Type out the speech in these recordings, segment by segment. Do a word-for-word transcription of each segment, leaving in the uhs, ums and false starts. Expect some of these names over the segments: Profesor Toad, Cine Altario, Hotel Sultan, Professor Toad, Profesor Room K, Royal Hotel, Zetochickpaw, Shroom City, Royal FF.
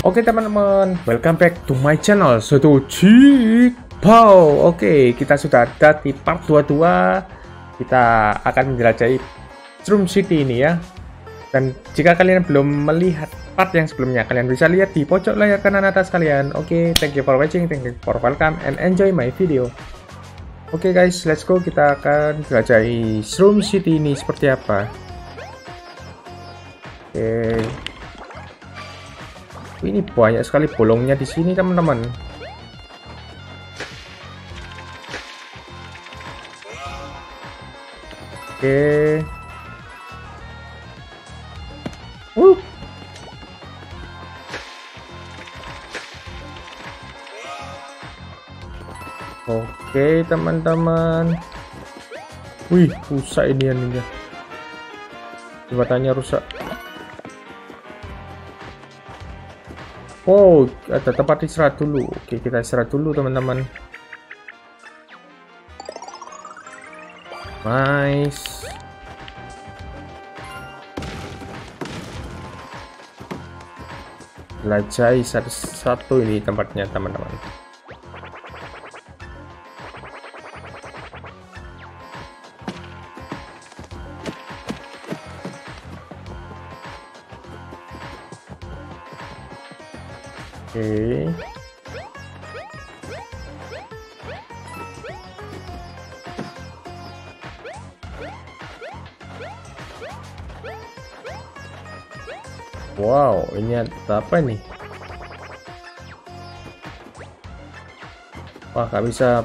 Oke teman-teman, welcome back to my channel Zetochickpaw. Oke, kita sudah ada di part dua puluh dua. Kita akan menjelajahi Shroom City ini ya. Dan jika kalian belum melihat part yang sebelumnya, kalian bisa lihat di pojok layar kanan atas kalian. Oke, thank you for watching, thank you for welcome, and enjoy my video. Oke guys, let's go. Kita akan jelajahi Shroom City ini seperti apa. Oke. Ini banyak sekali bolongnya di sini, teman-teman. Oke. Uh. Oke, teman-teman. Wih, rusak ini anunya. Jembatannya rusak. Oh, ada tempat istirahat dulu. Oke, kita istirahat dulu, teman-teman. Nice. Jelajahi satu-satu ini tempatnya, teman-teman. Oke. Okay. Wow, ini ada apa nih? Wah, nggak bisa.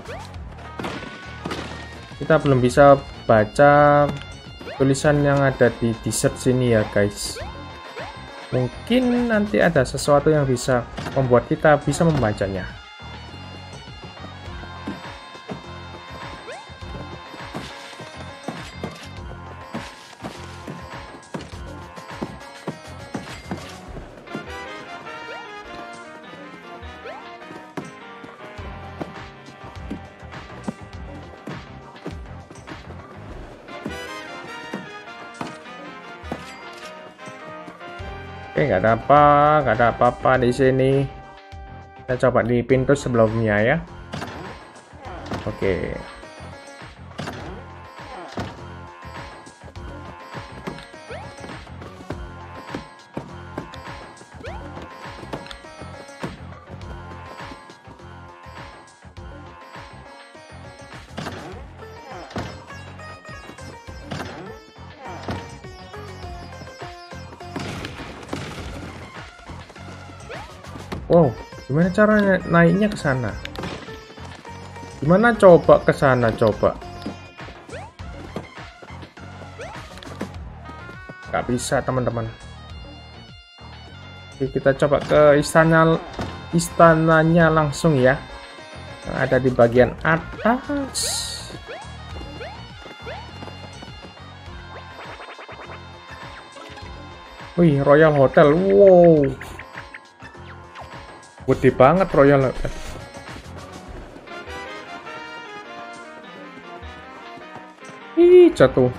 Kita belum bisa baca tulisan yang ada di dessert sini ya, guys. Mungkin nanti ada sesuatu yang bisa membuat kita bisa membacanya. Oke, nggak ada apa, nggak ada apa-apa di sini. Kita coba di pintu sebelumnya ya. Oke. Wow, gimana caranya naiknya ke sana? Gimana coba ke sana coba? Gak bisa, teman-teman. Oke, kita coba ke istana istananya langsung ya. Yang ada di bagian atas. Wih, Royal Hotel. Wow. Gede banget Royal F F. Ih, jatuh.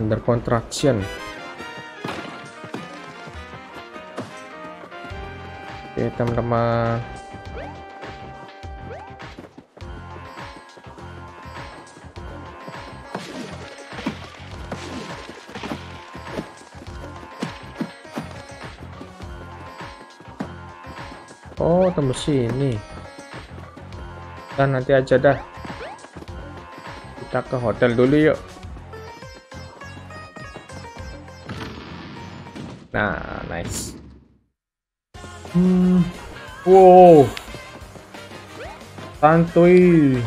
Under contraction. Oke, teman-teman. Oh, tembus sini. Nah, nanti aja dah. Kita ke hotel dulu yuk. Nah, nice. Hmm. Wow. Santuy.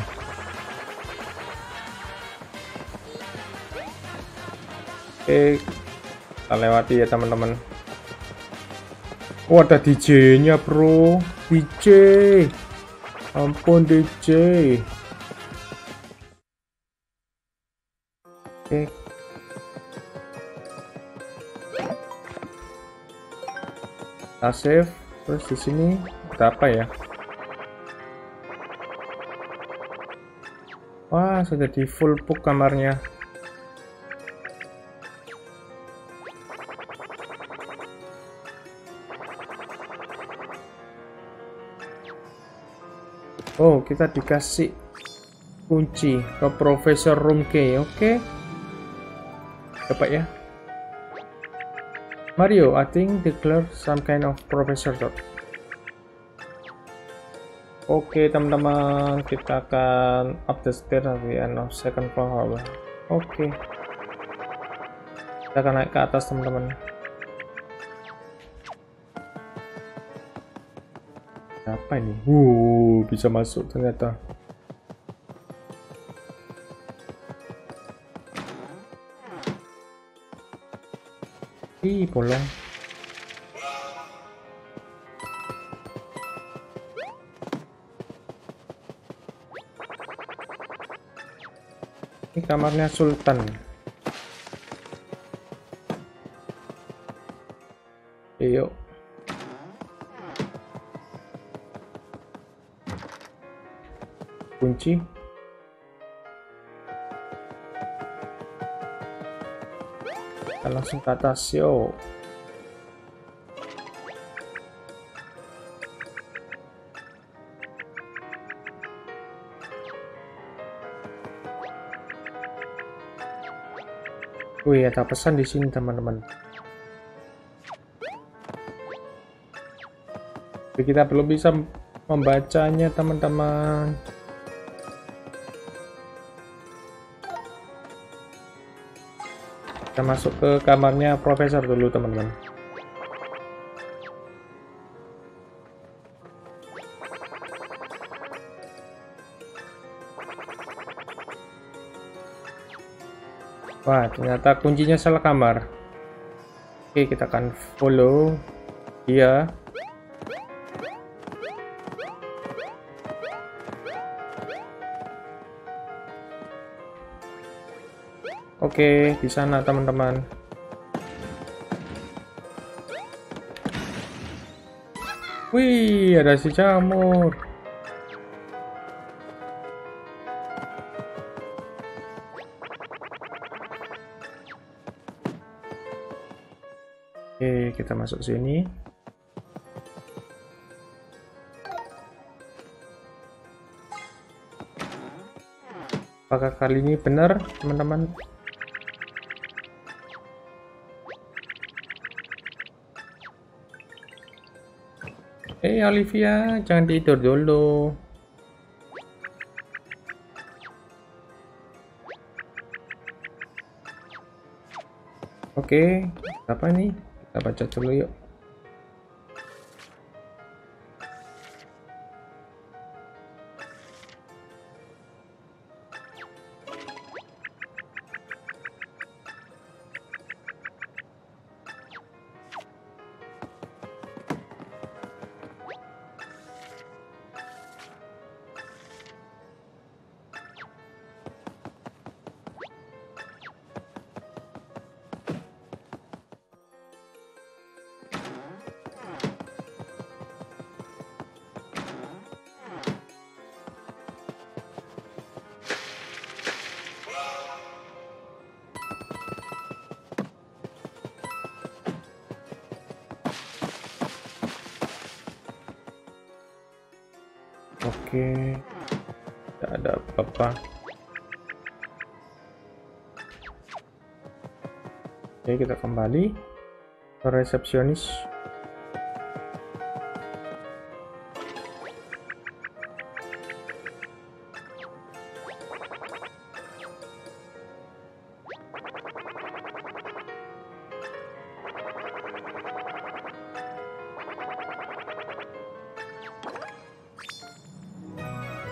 Oke. Kita lewati ya, teman-teman. Oh, ada D J-nya, bro. D J. Ampun, D J. Oke. Kita save. Terus di sini ada apa ya? Wah, sudah di full book kamarnya. Oh, kita dikasih kunci ke Profesor Room K. Oke, dapat ya. Mario, I think declare some kind of Profesor Toad. Oke, teman-teman, kita akan up the stairs at the end of second floor. Oke, kita akan naik ke atas, teman-teman. Apa ini? Wuh, bisa masuk ternyata. Ih, bolong. Ini kamarnya Sultan. Yuk. Kunci. Kita langsung ke atas, yo. Wih, ada pesan di sini, teman-teman. Tapi kita belum bisa membacanya, teman-teman. Kita masuk ke kamarnya Profesor dulu, teman-teman. Wah, ternyata kuncinya salah kamar. Oke, kita akan follow dia. Oke, di sana teman-teman. Wih, ada si jamur. Oke, kita masuk sini. Apakah kali ini benar, teman-teman? Eh, hey Olivia, jangan tidur dulu. Oke, okay. Apa nih? Kita baca dulu yuk. Oke, tidak ada apa-apa. Oke, kita kembali ke resepsionis.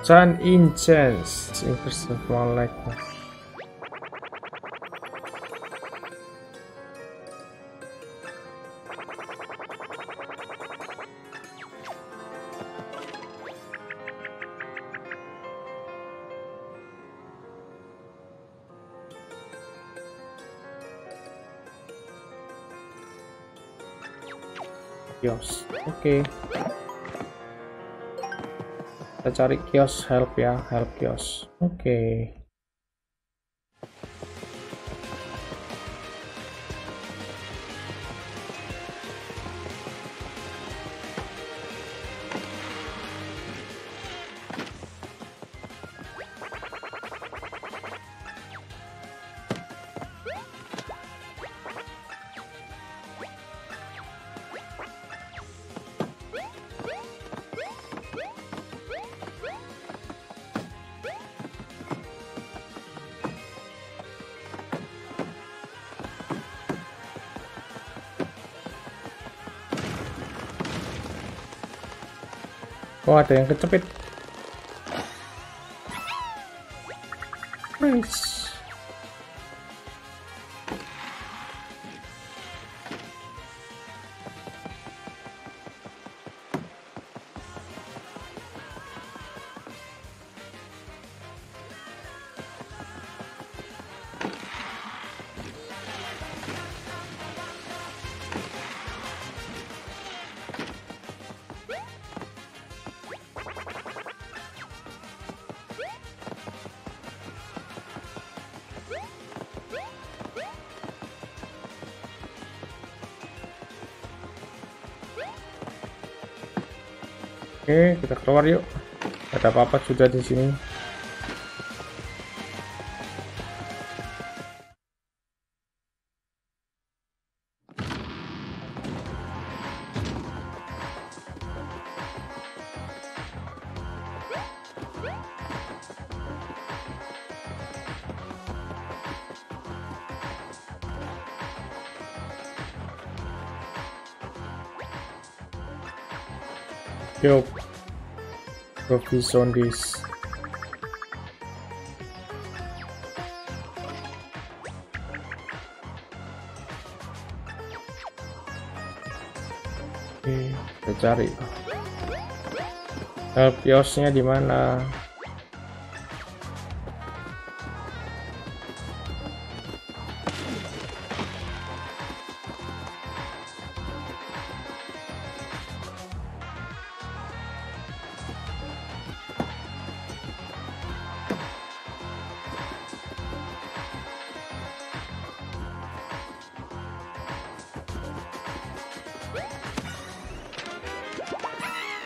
Sun Incense, Inverse of One Light. Yes, okay. Kita cari kios help ya, help kios. Oke. Okay. Oh, ada yang kejepit. Nice. Oke, kita keluar yuk. Ada apa-apa sudah di sini. Yo, Profi Zombies. Oke, kita cari. Help kiosnya di mana?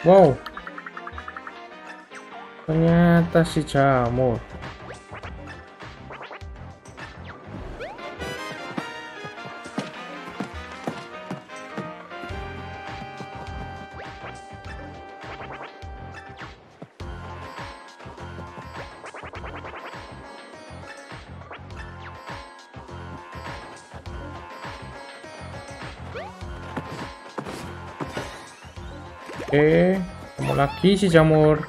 Wow, ternyata si jamur. Oke, kamu lagi si jamur.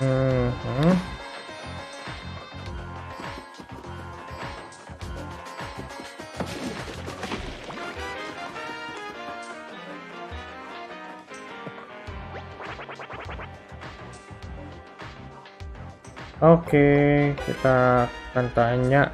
Mm-hmm. Oke, kita akan tanya.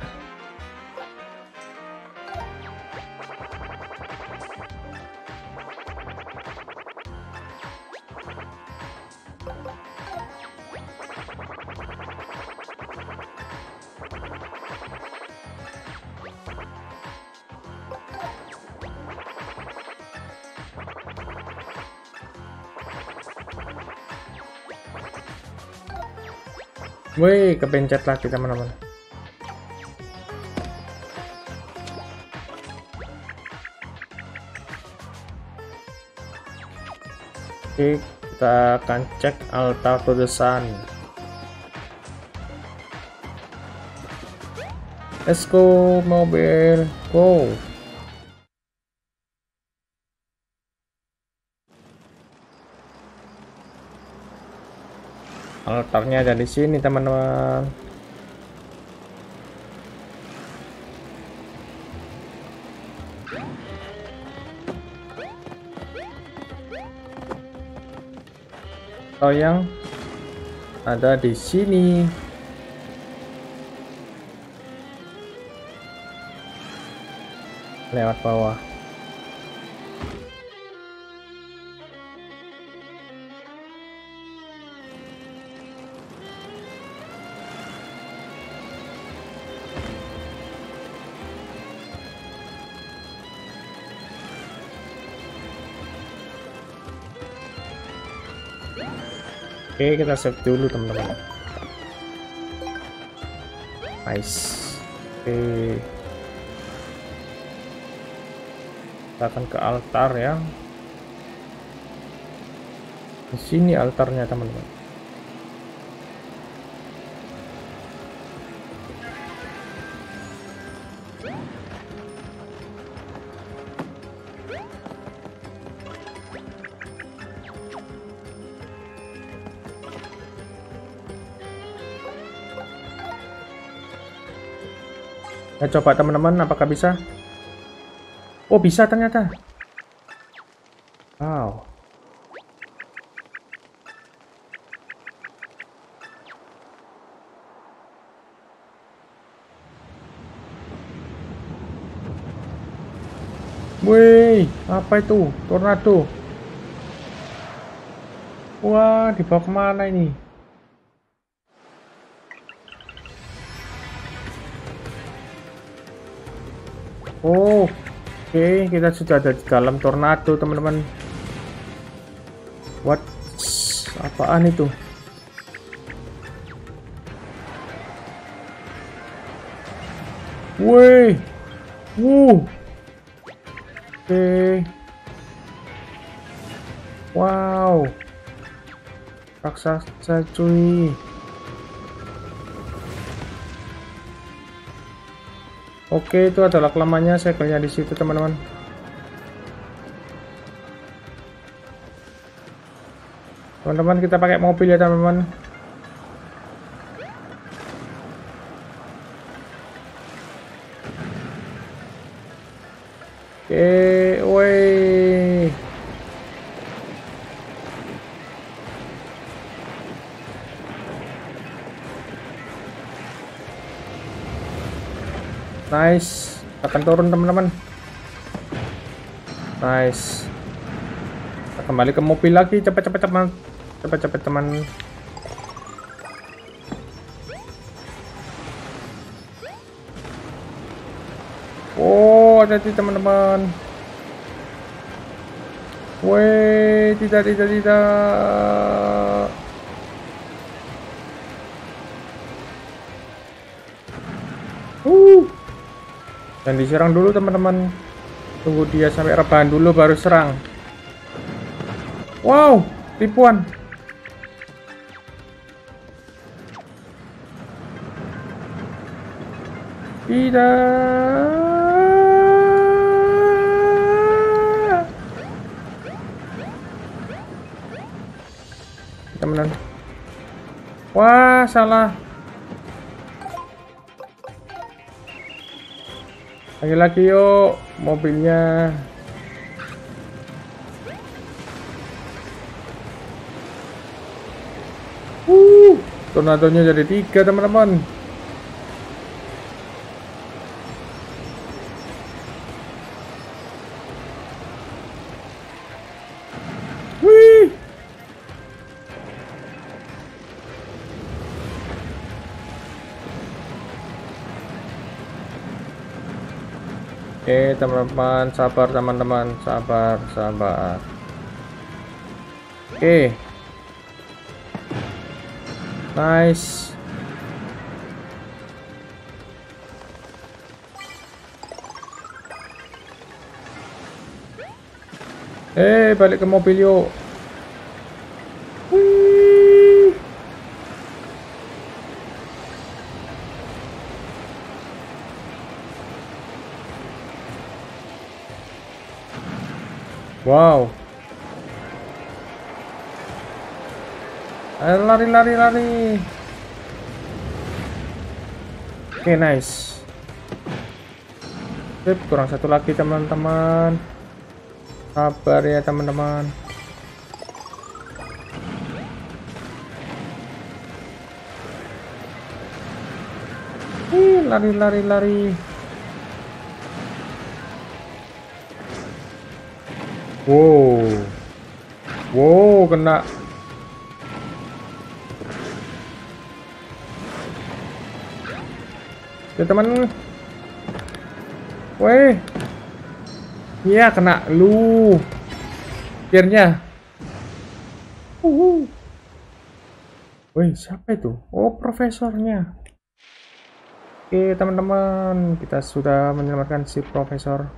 Woi, kepencet lagi teman-teman. Oke, kita akan cek altar to the sun. Let's go, mobil, go. Altarnya ada di sini, teman-teman. Atau yang ada di sini. Lewat bawah. Oke, kita save dulu teman-teman. Nice. Oke, kita akan ke altar ya. Di sini altarnya teman-teman. Nah, coba teman-teman, apakah bisa? Oh, bisa ternyata. Wow. Wih, apa itu? Tornado. Wah, dibawa kemana ini? Oh, oke, okay. Kita sudah ada di dalam tornado, teman-teman. What? Apaan itu? Woi, wuh, oke, okay. Wow, raksasa cuy. Oke, itu adalah kelamannya sekelnya di situ, teman-teman. Teman-teman, kita pakai mobil ya, teman-teman. Oke, woi. Nice, akan turun teman-teman. Nice, kita kembali ke mobil lagi. Cepat-cepat teman, cepat-cepat teman. Oh, hati-hati teman-teman. Woi, tidak, tidak, tidak. Uh. Dan diserang dulu teman-teman. Tunggu dia sampai rebahan dulu baru serang. Wow, tipuan. Tidak. Teman-teman. Wah, salah. Lagi-lagi yuk mobilnya. Uh, tornadonya jadi tiga teman-teman. Wih. Oke teman-teman, sabar teman-teman, sabar, sabar. Oke, nice. Eh, balik ke mobil yuk. Wow. Ayo lari, lari, lari. Oke, okay, nice. Sip, kurang satu lagi teman-teman. Sabar ya teman-teman. Ih, lari, lari, lari. Wow, wow, kena. Ya teman, weh, ya kena lu, akhirnya. Uhuh. Wih, siapa itu? Oh, profesornya. Oke, teman-teman, kita sudah menyelamatkan si profesor.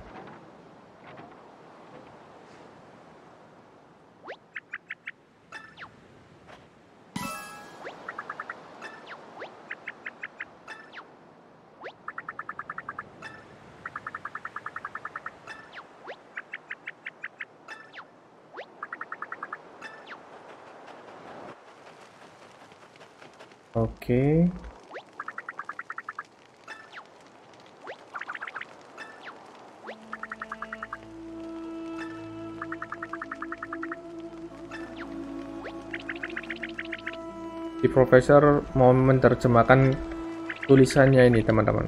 Oke. Si profesor mau menerjemahkan tulisannya ini, teman-teman.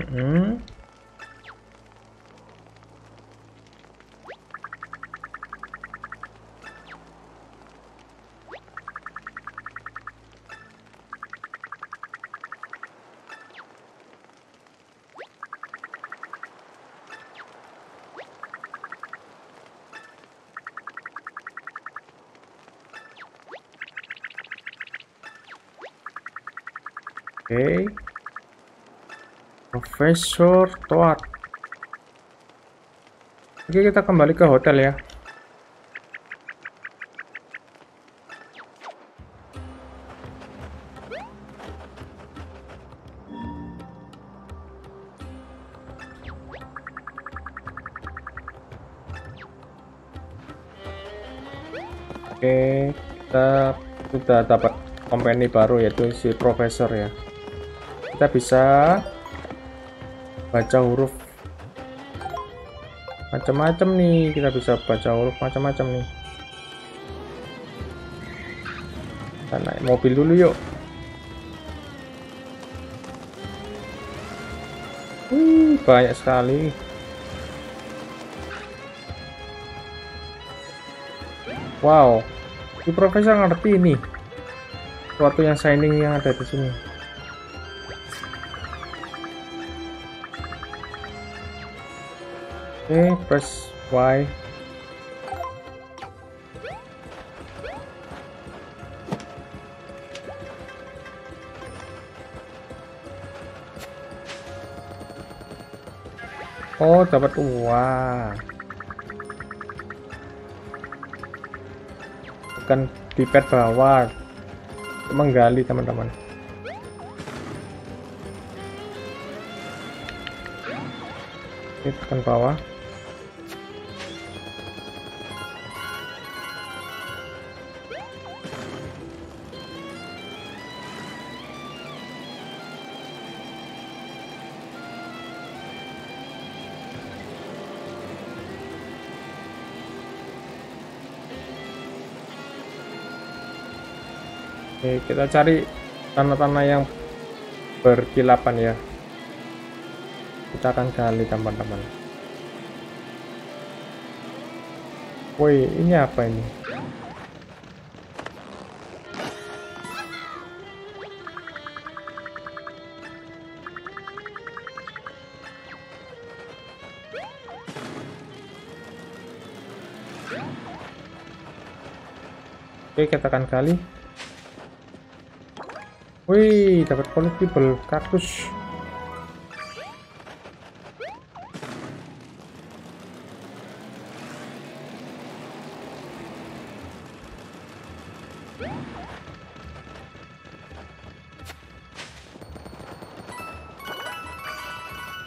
Mm-hmm. Okay. Profesor Toad. Oke, kita kembali ke hotel ya. Oke, kita sudah dapat company baru yaitu si profesor ya. Kita bisa baca huruf macam-macam nih, kita bisa baca huruf macam-macam nih. Kita naik mobil dulu yuk. Wih, banyak sekali. Wow, si profesor ngerti ini sesuatu yang shining yang ada di sini. Oke, okay, press Y. Oh, dapat uang. Bukan di pet bawah, menggali teman-teman. Oke, okay, tekan bawah. Oke, kita cari tanah-tanah yang berkilapan ya. Kita akan gali, teman-teman. Woi, ini apa ini? Oke, kita akan gali. Wih, dapat collectible kaktus.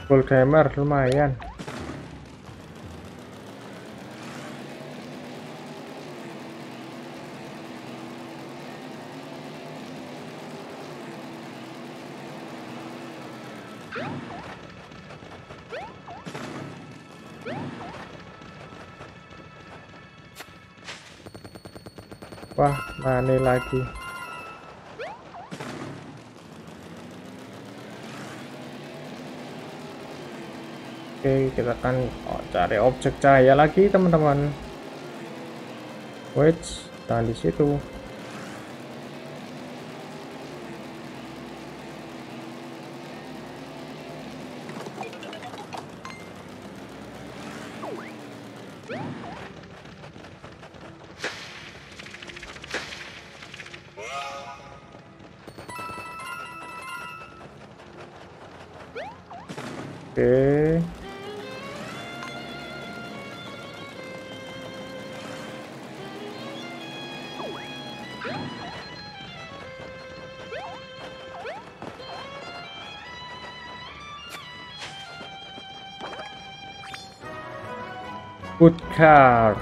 Gold gamer lumayan. Wah, mana lagi? Oke, kita akan cari objek cahaya lagi, teman-teman. Wait, tahan di situ. Oke. Good car.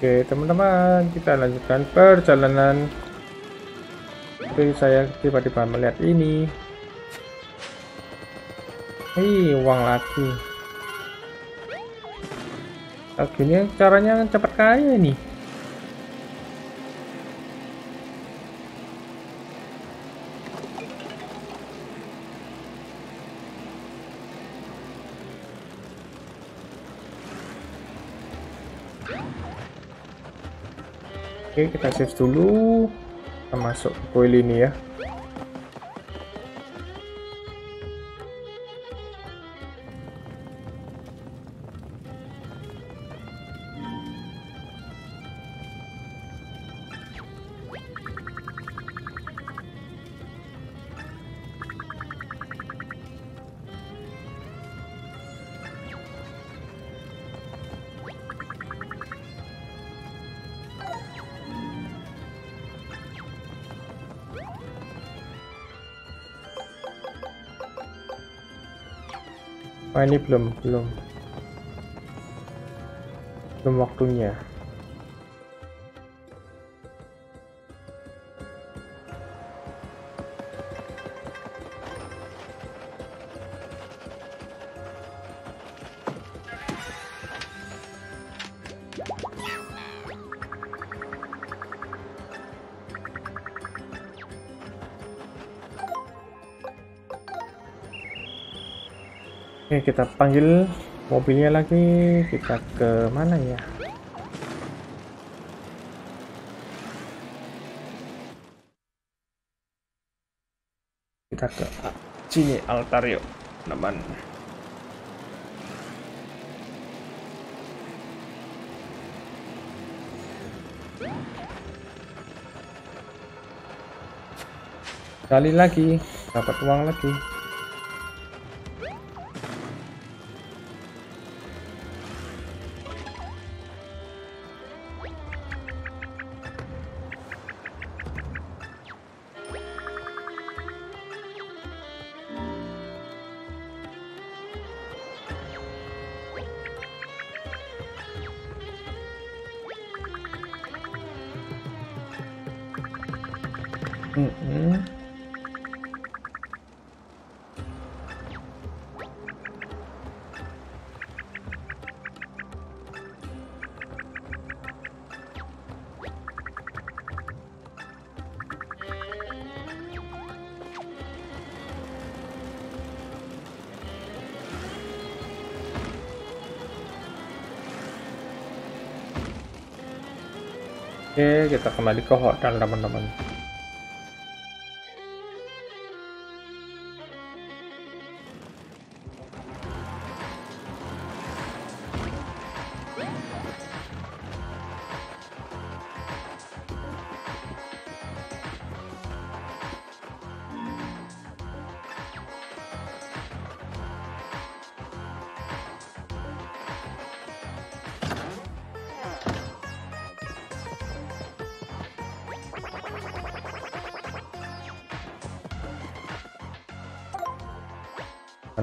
Oke teman-teman, kita lanjutkan perjalanan. Tapi saya tiba-tiba melihat ini. Hei, uang lagi. Akhirnya caranya cepat kaya nih. Oke, kita save dulu. Kita masuk ke kuil ini ya. Oh, ini belum, belum, belum waktunya. Oke, kita panggil mobilnya lagi. Kita ke mana ya? Kita ke Cine Altario, teman. Kali lagi, dapat uang lagi. Mm-hmm. Oke, kita kembali ke hotel, teman-teman.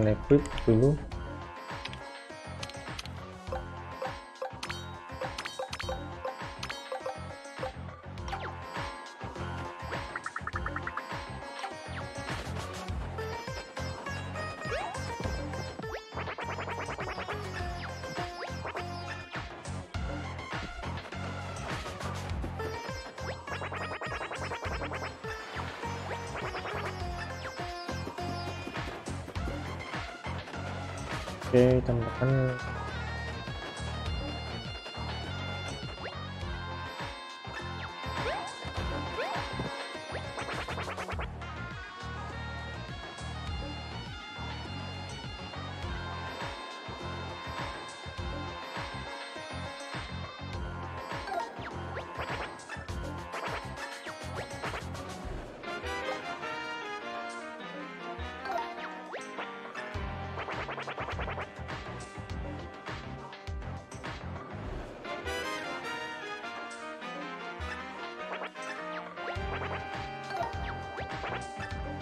Equip dulu. Oke, teman-teman.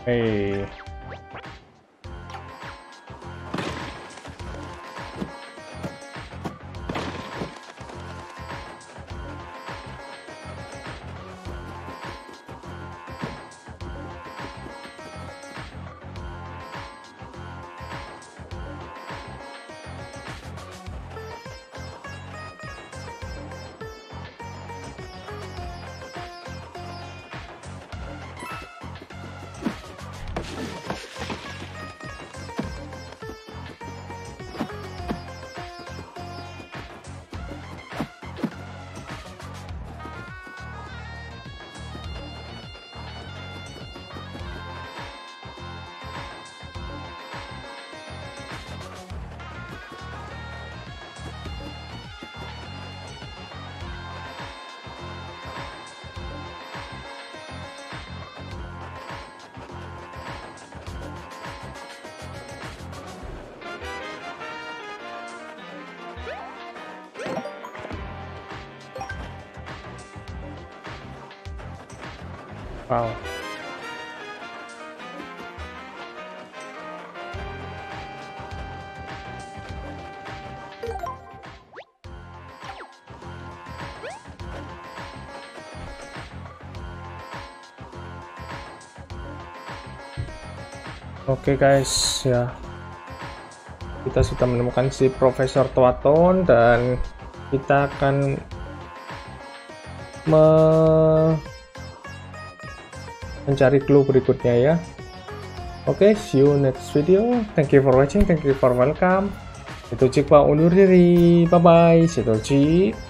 Hey. Wow. Oke okay guys, ya kita sudah menemukan si Profesor Toad dan kita akan me mencari clue berikutnya ya. Oke, okay, see you next video. Thank you for watching, thank you for welcome. Zetochickpaw undur diri. Bye bye, Zetochickpaw.